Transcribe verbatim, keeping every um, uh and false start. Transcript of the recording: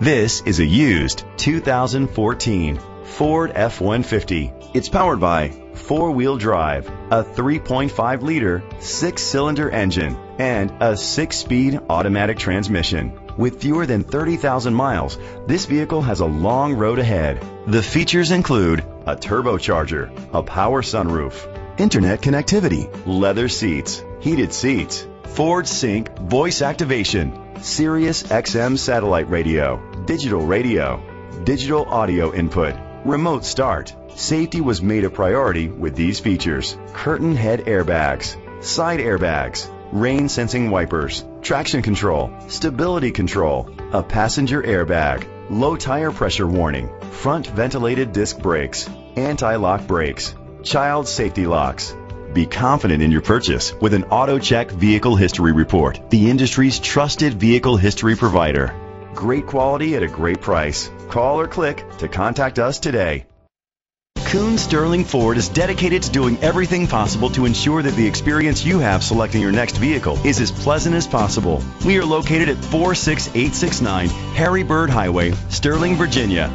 This is a used two thousand fourteen Ford F one fifty. It's powered by four-wheel drive, a three point five liter six-cylinder engine, and a six-speed automatic transmission. With fewer than thirty thousand miles, this vehicle has a long road ahead. The features include a turbocharger, a power sunroof, internet connectivity, leather seats, heated seats, Ford Sync voice activation, Sirius X M satellite radio, digital radio, digital audio input, remote start. Safety was made a priority with these features: curtain head airbags, side airbags, rain sensing wipers, traction control, stability control, a passenger airbag, low tire pressure warning, front ventilated disc brakes, anti-lock brakes, child safety locks. Be confident in your purchase with an AutoCheck Vehicle History Report, the industry's trusted vehicle history provider. Great quality at a great price. Call or click to contact us today. Koons Sterling Ford is dedicated to doing everything possible to ensure that the experience you have selecting your next vehicle is as pleasant as possible. We are located at four six eight six nine Harry Byrd Highway, Sterling, Virginia.